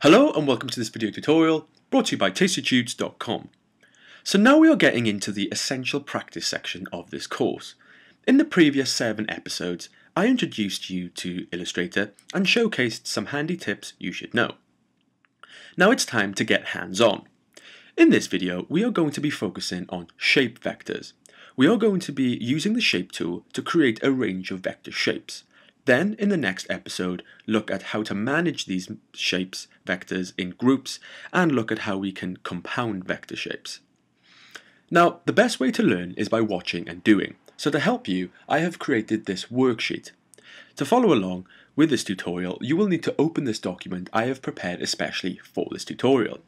Hello and welcome to this video tutorial brought to you by tastetudes.com. So now we are getting into the essential practice section of this course. In the previous 7 episodes, I introduced you to Illustrator and showcased some handy tips you should know. Now it's time to get hands-on. In this video, we are going to be focusing on shape vectors. We are going to be using the shape tool to create a range of vector shapes. Then, in the next episode, look at how to manage these shapes, vectors in groups, and look at how we can compound vector shapes. Now, the best way to learn is by watching and doing. So to help you, I have created this worksheet. To follow along with this tutorial, you will need to open this document I have prepared especially for this tutorial.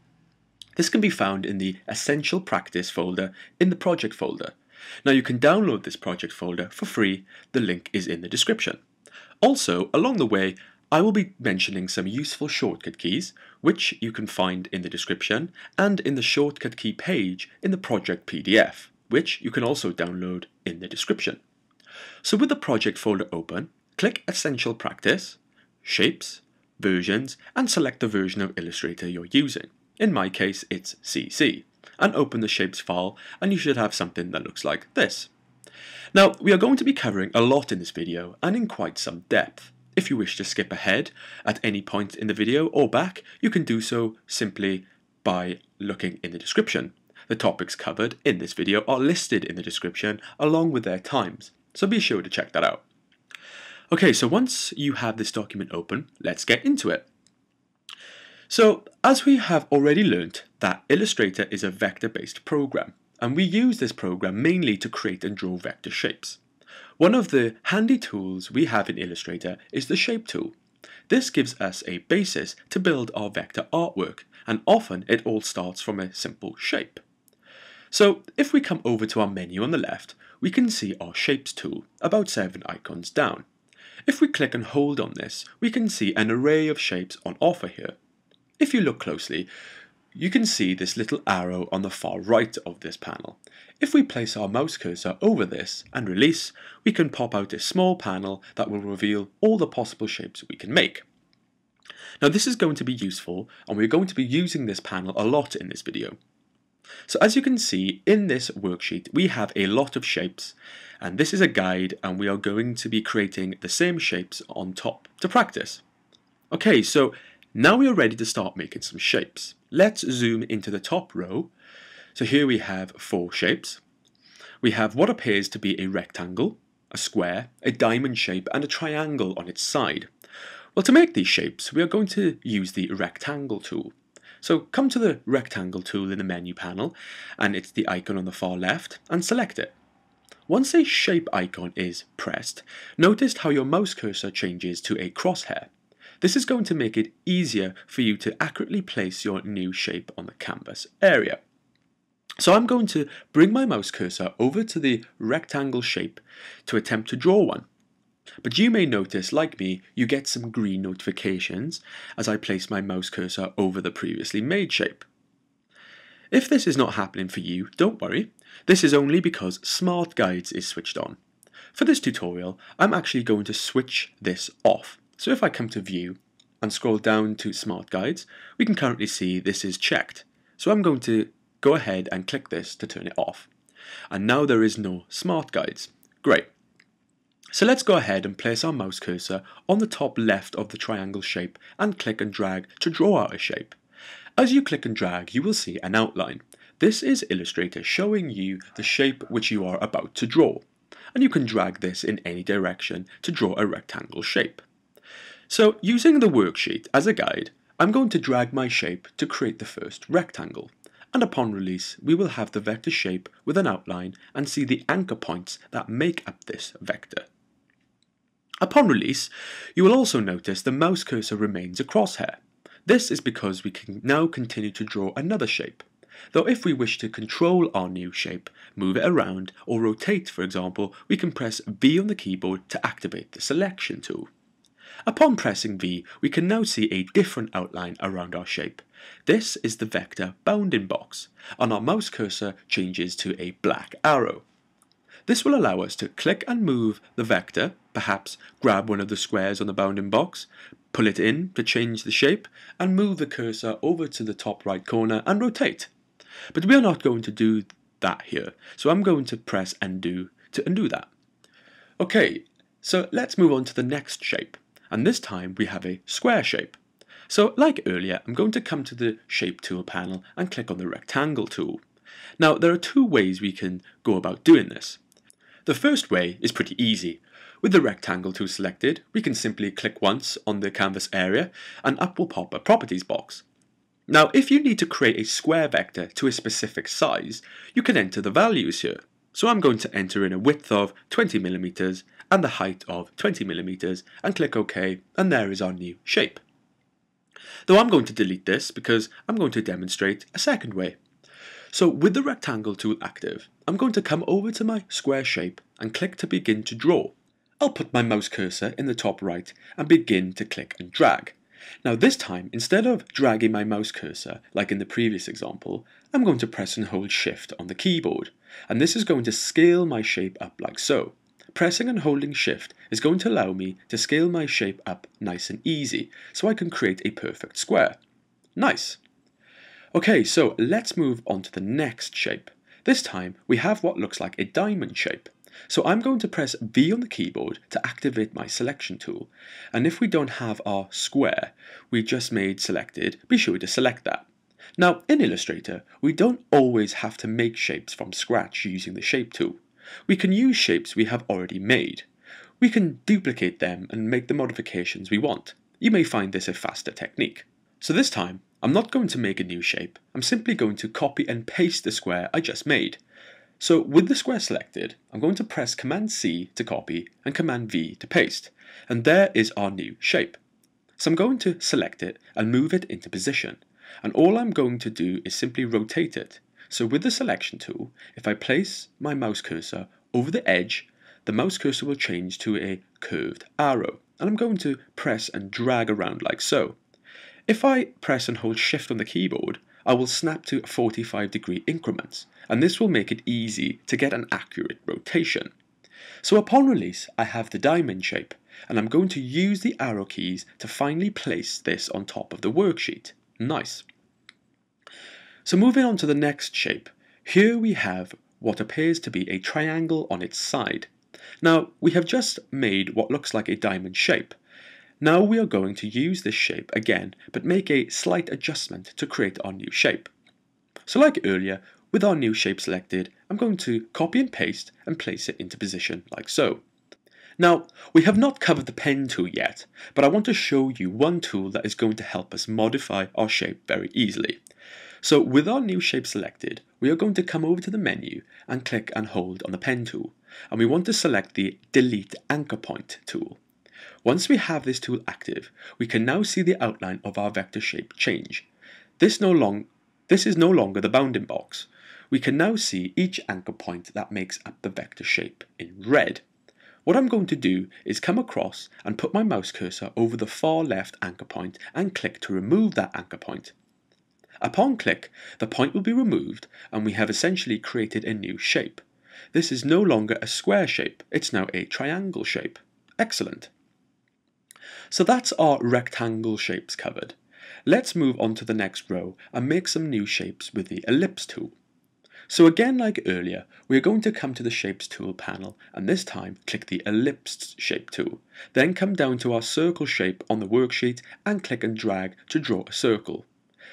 This can be found in the Essential Practice folder in the Project folder. Now you can download this project folder for free, the link is in the description. Also, along the way, I will be mentioning some useful shortcut keys, which you can find in the description and in the shortcut key page in the project PDF, which you can also download in the description. So with the project folder open, click Essential Practice, Shapes, Versions, and select the version of Illustrator you're using. In my case, it's CC. And open the shapes file, and you should have something that looks like this. Now, we are going to be covering a lot in this video and in quite some depth. If you wish to skip ahead at any point in the video or back, you can do so simply by looking in the description. The topics covered in this video are listed in the description along with their times, so be sure to check that out. Okay, so once you have this document open, let's get into it. So, as we have already learnt that Illustrator is a vector-based program, and we use this program mainly to create and draw vector shapes. One of the handy tools we have in Illustrator is the shape tool. This gives us a basis to build our vector artwork, and often it all starts from a simple shape. So, if we come over to our menu on the left, we can see our Shapes tool, about 7 icons down. If we click and hold on this, we can see an array of shapes on offer here. If you look closely, you can see this little arrow on the far right of this panel. If we place our mouse cursor over this and release, we can pop out a small panel that will reveal all the possible shapes we can make. Now this is going to be useful, and we're going to be using this panel a lot in this video. So as you can see in this worksheet, we have a lot of shapes, and this is a guide, and we are going to be creating the same shapes on top to practice. Okay, so now we are ready to start making some shapes. Let's zoom into the top row. So here we have 4 shapes. We have what appears to be a rectangle, a square, a diamond shape, and a triangle on its side. Well, to make these shapes, we are going to use the rectangle tool. So come to the rectangle tool in the menu panel, and it's the icon on the far left, and select it. Once a shape icon is pressed, notice how your mouse cursor changes to a crosshair. This is going to make it easier for you to accurately place your new shape on the canvas area. So I'm going to bring my mouse cursor over to the rectangle shape to attempt to draw one. But you may notice, like me, you get some green notifications as I place my mouse cursor over the previously made shape. If this is not happening for you, don't worry. This is only because Smart Guides is switched on. For this tutorial, I'm actually going to switch this off. So if I come to View and scroll down to Smart Guides, we can currently see this is checked. So I'm going to go ahead and click this to turn it off. And now there is no Smart Guides. Great. So let's go ahead and place our mouse cursor on the top left of the triangle shape and click and drag to draw out a shape. As you click and drag, you will see an outline. This is Illustrator showing you the shape which you are about to draw. And you can drag this in any direction to draw a rectangle shape. So, using the worksheet as a guide, I'm going to drag my shape to create the first rectangle, and upon release we will have the vector shape with an outline and see the anchor points that make up this vector. Upon release, you will also notice the mouse cursor remains a crosshair. This is because we can now continue to draw another shape, though if we wish to control our new shape, move it around or rotate for example, we can press V on the keyboard to activate the selection tool. Upon pressing V, we can now see a different outline around our shape. This is the vector bounding box, and our mouse cursor changes to a black arrow. This will allow us to click and move the vector, perhaps grab one of the squares on the bounding box, pull it in to change the shape, and move the cursor over to the top right corner and rotate. But we are not going to do that here, so I'm going to press undo to undo that. Okay, so let's move on to the next shape, and this time we have a square shape. So like earlier, I'm going to come to the shape tool panel and click on the rectangle tool. Now there are two ways we can go about doing this. The first way is pretty easy. With the rectangle tool selected, we can simply click once on the canvas area and up will pop a properties box. Now if you need to create a square vector to a specific size, you can enter the values here. So I'm going to enter in a width of 20mm and the height of 20mm and click OK, and there is our new shape. Though I'm going to delete this because I'm going to demonstrate a second way. So with the rectangle tool active, I'm going to come over to my square shape and click to begin to draw. I'll put my mouse cursor in the top right and begin to click and drag. Now this time, instead of dragging my mouse cursor like in the previous example, I'm going to press and hold Shift on the keyboard, and this is going to scale my shape up like so. Pressing and holding Shift is going to allow me to scale my shape up nice and easy, so I can create a perfect square. Nice! Okay, so let's move on to the next shape. This time we have what looks like a diamond shape. So I'm going to press V on the keyboard to activate my selection tool. And if we don't have our square we just made selected, be sure to select that. Now in Illustrator, we don't always have to make shapes from scratch using the shape tool. We can use shapes we have already made. We can duplicate them and make the modifications we want. You may find this a faster technique. So this time, I'm not going to make a new shape, I'm simply going to copy and paste the square I just made. So with the square selected, I'm going to press Command C to copy and Command V to paste, and there is our new shape. So I'm going to select it and move it into position, and all I'm going to do is simply rotate it. So with the selection tool, if I place my mouse cursor over the edge, the mouse cursor will change to a curved arrow, and I'm going to press and drag around like so. If I press and hold Shift on the keyboard, I will snap to 45-degree increments, and this will make it easy to get an accurate rotation. So upon release, I have the diamond shape, and I'm going to use the arrow keys to finally place this on top of the worksheet. Nice. So moving on to the next shape, here we have what appears to be a triangle on its side. Now, we have just made what looks like a diamond shape. Now we are going to use this shape again, but make a slight adjustment to create our new shape. So like earlier, with our new shape selected, I'm going to copy and paste and place it into position like so. Now, we have not covered the pen tool yet, but I want to show you one tool that is going to help us modify our shape very easily. So with our new shape selected, we are going to come over to the menu and click and hold on the pen tool, and we want to select the Delete Anchor Point tool. Once we have this tool active, we can now see the outline of our vector shape change. This is no longer the bounding box. We can now see each anchor point that makes up the vector shape in red. What I'm going to do is come across and put my mouse cursor over the far left anchor point and click to remove that anchor point. Upon click, the point will be removed and we have essentially created a new shape. This is no longer a square shape, it's now a triangle shape. Excellent. So that's our rectangle shapes covered. Let's move on to the next row and make some new shapes with the ellipse tool. So again, like earlier, we're going to come to the shapes tool panel and this time click the ellipse shape tool. Then come down to our circle shape on the worksheet and click and drag to draw a circle.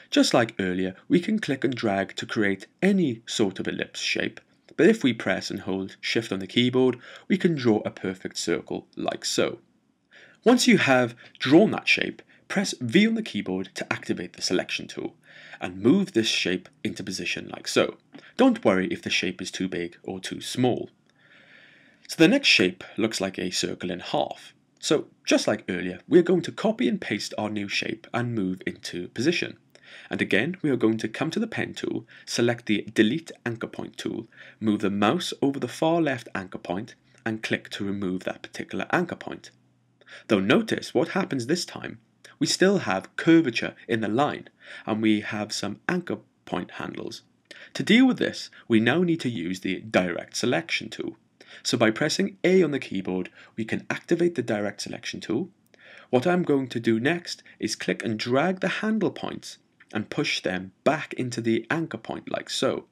Just like earlier, we can click and drag to create any sort of ellipse shape, but if we press and hold Shift on the keyboard, we can draw a perfect circle like so. Once you have drawn that shape, press V on the keyboard to activate the selection tool and move this shape into position like so. Don't worry if the shape is too big or too small. So the next shape looks like a circle in half. So just like earlier, we're going to copy and paste our new shape and move into position. And again, we are going to come to the pen tool, select the Delete Anchor Point tool, move the mouse over the far left anchor point and click to remove that particular anchor point. Though notice what happens this time, we still have curvature in the line and we have some anchor point handles. To deal with this, we now need to use the direct selection tool. So by pressing A on the keyboard, we can activate the direct selection tool. What I'm going to do next is click and drag the handle points and push them back into the anchor point like so.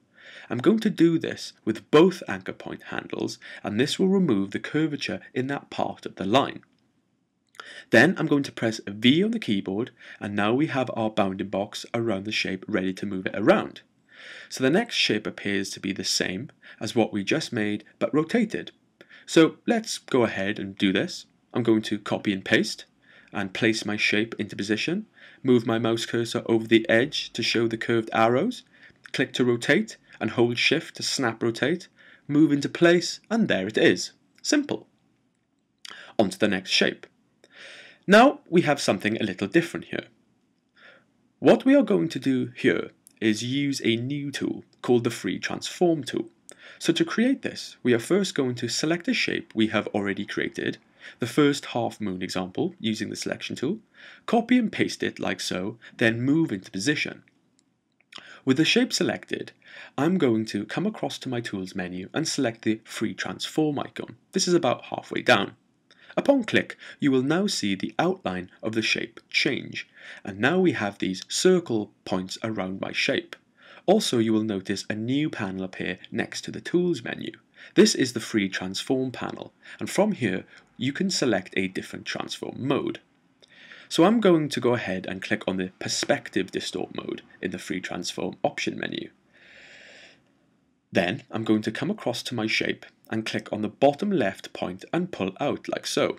I'm going to do this with both anchor point handles, and this will remove the curvature in that part of the line. Then I'm going to press V on the keyboard, and now we have our bounding box around the shape ready to move it around. So the next shape appears to be the same as what we just made but rotated. So let's go ahead and do this. I'm going to copy and paste and place my shape into position, move my mouse cursor over the edge to show the curved arrows, click to rotate and hold shift to snap rotate, move into place, and there it is. Simple. On to the next shape. Now we have something a little different here. What we are going to do here is use a new tool called the Free Transform tool. So to create this, we are first going to select a shape we have already created, the first half moon example using the selection tool, copy and paste it like so, then move into position. With the shape selected, I'm going to come across to my tools menu and select the Free Transform icon. This is about halfway down. Upon click, you will now see the outline of the shape change, and now we have these circle points around my shape. Also, you will notice a new panel appear next to the Tools menu. This is the Free Transform panel, and from here, you can select a different transform mode. So I'm going to go ahead and click on the Perspective Distort mode in the Free Transform option menu. Then I'm going to come across to my shape and click on the bottom left point and pull out like so.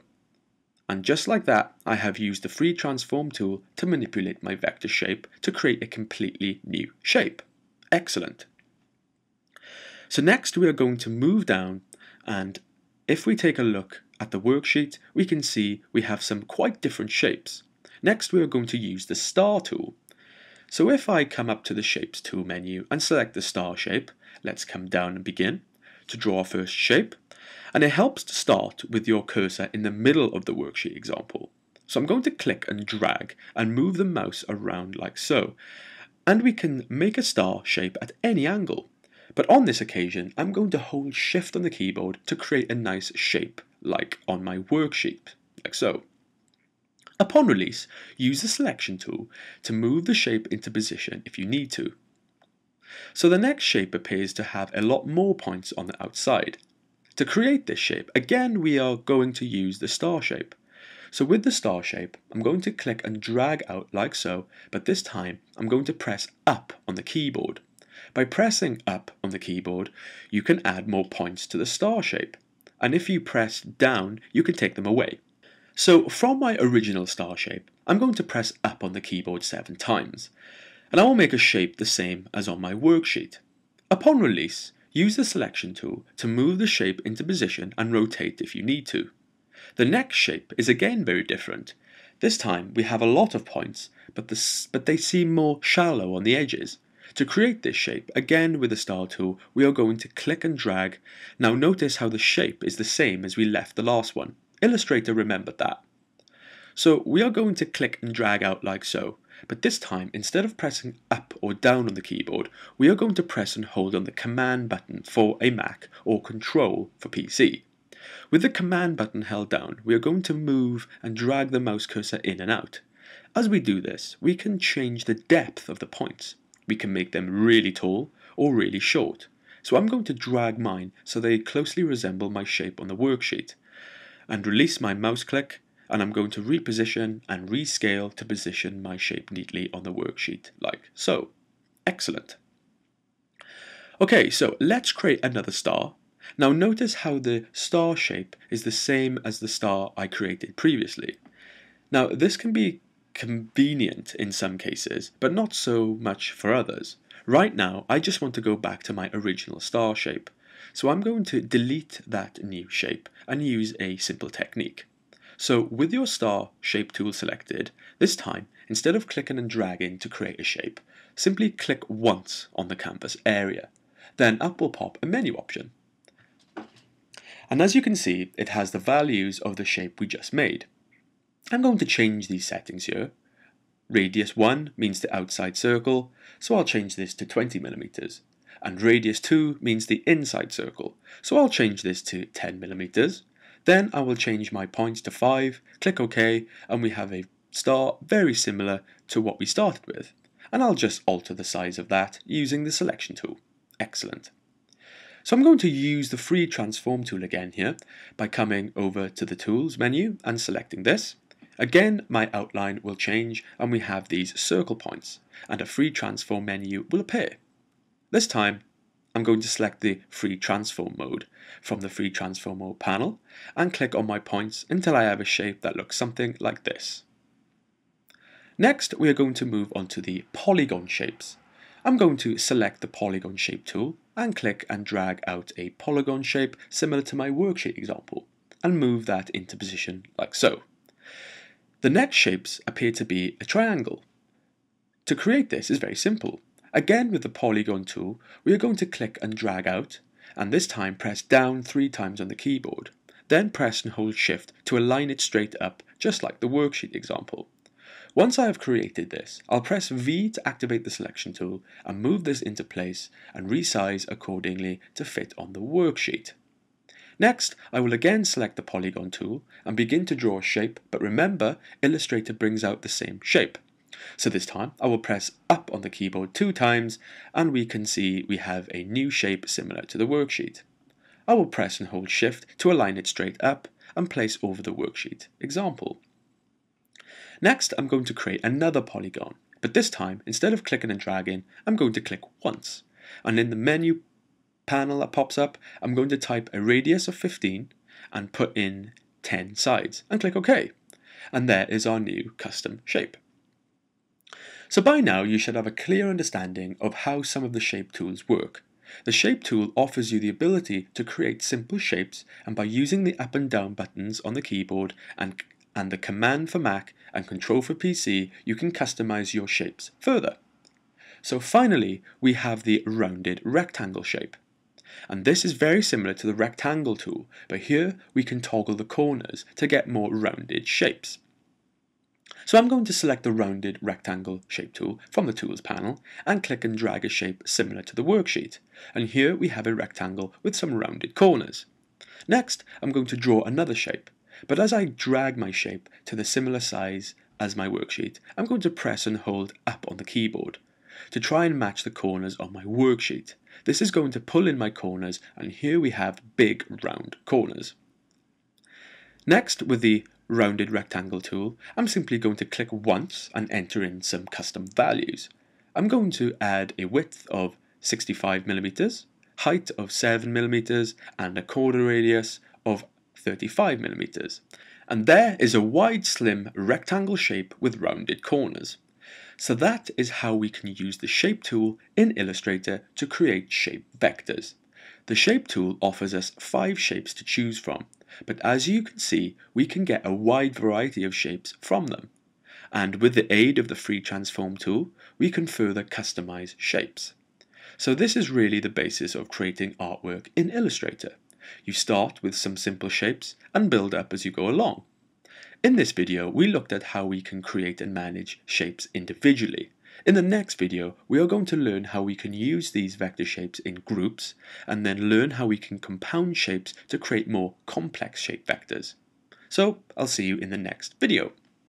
And just like that, I have used the Free Transform tool to manipulate my vector shape to create a completely new shape. Excellent. So next we are going to move down, and if we take a look at the worksheet, we can see we have some quite different shapes. Next we are going to use the star tool. So if I come up to the Shapes tool menu and select the star shape, let's come down and begin to draw our first shape, and it helps to start with your cursor in the middle of the worksheet example. So I'm going to click and drag and move the mouse around like so, and we can make a star shape at any angle, but on this occasion I'm going to hold shift on the keyboard to create a nice shape like on my worksheet, like so. Upon release, use the selection tool to move the shape into position if you need to. So the next shape appears to have a lot more points on the outside. To create this shape, again we are going to use the star shape. So with the star shape, I'm going to click and drag out like so, but this time I'm going to press up on the keyboard. By pressing up on the keyboard, you can add more points to the star shape, and if you press down, you can take them away. So from my original star shape, I'm going to press up on the keyboard 7 times. And I will make a shape the same as on my worksheet. Upon release, use the selection tool to move the shape into position and rotate if you need to. The next shape is again very different. This time we have a lot of points, but they seem more shallow on the edges. To create this shape, again with the star tool, we are going to click and drag. Now notice how the shape is the same as we left the last one. Illustrator remembered that. So we are going to click and drag out like so, but this time instead of pressing up or down on the keyboard, we are going to press and hold on the command button for a Mac or control for PC. With the command button held down, we are going to move and drag the mouse cursor in and out. As we do this, we can change the depth of the points. We can make them really tall or really short. So I'm going to drag mine so they closely resemble my shape on the worksheet, and release my mouse click, and I'm going to reposition and rescale to position my shape neatly on the worksheet, like so. Excellent. Okay, so let's create another star. Now notice how the star shape is the same as the star I created previously. Now this can be convenient in some cases, but not so much for others. Right now, I just want to go back to my original star shape. So I'm going to delete that new shape and use a simple technique. So with your star shape tool selected, this time, instead of clicking and dragging to create a shape, simply click once on the canvas area. Then up will pop a menu option. And as you can see, it has the values of the shape we just made. I'm going to change these settings here. Radius 1 means the outside circle, so I'll change this to 20 millimeters. and radius 2 means the inside circle, so I'll change this to 10 millimeters. Then I will change my points to 5, click OK, and we have a star very similar to what we started with, and I'll just alter the size of that using the selection tool. Excellent. So I'm going to use the Free Transform tool again here by coming over to the Tools menu and selecting this. Again, my outline will change and we have these circle points, and a Free Transform menu will appear. This time, I'm going to select the Free Transform mode from the Free Transform mode panel and click on my points until I have a shape that looks something like this. Next, we are going to move on to the polygon shapes. I'm going to select the polygon shape tool and click and drag out a polygon shape similar to my worksheet example and move that into position like so. The next shapes appear to be a triangle. To create this is very simple. Again, with the polygon tool, we are going to click and drag out, and this time press down 3 times on the keyboard. Then press and hold Shift to align it straight up, just like the worksheet example. Once I have created this, I'll press V to activate the selection tool and move this into place and resize accordingly to fit on the worksheet. Next, I will again select the polygon tool and begin to draw a shape, but remember, Illustrator brings out the same shape. So this time I will press up on the keyboard 2 times and we can see we have a new shape similar to the worksheet. I will press and hold Shift to align it straight up and place over the worksheet example. Next, I'm going to create another polygon, but this time instead of clicking and dragging, I'm going to click once, and in the menu panel that pops up, I'm going to type a radius of 15 and put in 10 sides and click OK, and there is our new custom shape. So by now you should have a clear understanding of how some of the shape tools work. The shape tool offers you the ability to create simple shapes, and by using the up and down buttons on the keyboard and the command for Mac and control for PC, you can customize your shapes further. So finally, we have the rounded rectangle shape. And this is very similar to the rectangle tool, but here we can toggle the corners to get more rounded shapes. So I'm going to select the rounded rectangle shape tool from the Tools panel and click and drag a shape similar to the worksheet. And here we have a rectangle with some rounded corners. Next, I'm going to draw another shape. But as I drag my shape to the similar size as my worksheet, I'm going to press and hold up on the keyboard to try and match the corners on my worksheet. This is going to pull in my corners, and here we have big round corners. Next, with the rounded rectangle tool, I'm simply going to click once and enter in some custom values. I'm going to add a width of 65 millimeters, height of 7 millimeters, and a corner radius of 35 millimeters, and there is a wide, slim rectangle shape with rounded corners. So that is how we can use the shape tool in Illustrator to create shape vectors. The shape tool offers us 5 shapes to choose from, but as you can see, we can get a wide variety of shapes from them. And with the aid of the Free Transform tool, we can further customize shapes. So this is really the basis of creating artwork in Illustrator. You start with some simple shapes and build up as you go along. In this video, we looked at how we can create and manage shapes individually. In the next video, we are going to learn how we can use these vector shapes in groups, and then learn how we can compound shapes to create more complex shape vectors. So I'll see you in the next video.